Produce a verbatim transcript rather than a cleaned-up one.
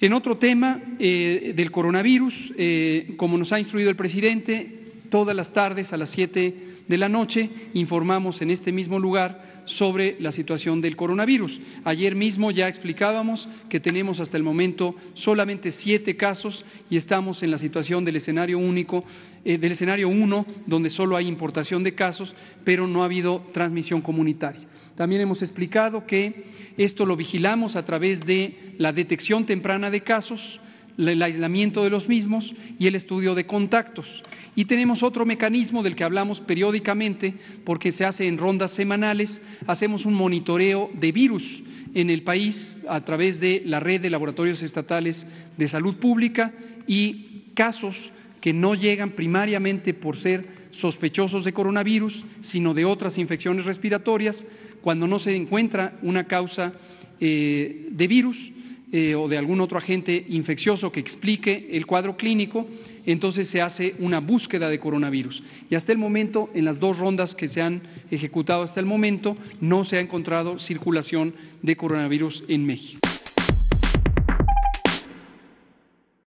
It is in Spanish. En otro tema eh, del coronavirus, eh, como nos ha instruido el presidente, todas las tardes a las siete de la noche informamos en este mismo lugar sobre la situación del coronavirus. Ayer mismo ya explicábamos que tenemos hasta el momento solamente siete casos y estamos en la situación del escenario único, eh, del escenario uno, donde solo hay importación de casos, pero no ha habido transmisión comunitaria. También hemos explicado que esto lo vigilamos a través de la detección temprana de casos, el aislamiento de los mismos y el estudio de contactos. Y tenemos otro mecanismo del que hablamos periódicamente, porque se hace en rondas semanales, hacemos un monitoreo de virus en el país a través de la red de laboratorios estatales de salud pública, y casos que no llegan primariamente por ser sospechosos de coronavirus, sino de otras infecciones respiratorias, cuando no se encuentra una causa eh, de virus, Eh, o de algún otro agente infeccioso que explique el cuadro clínico, entonces se hace una búsqueda de coronavirus. Y hasta el momento, en las dos rondas que se han ejecutado hasta el momento, no se ha encontrado circulación de coronavirus en México.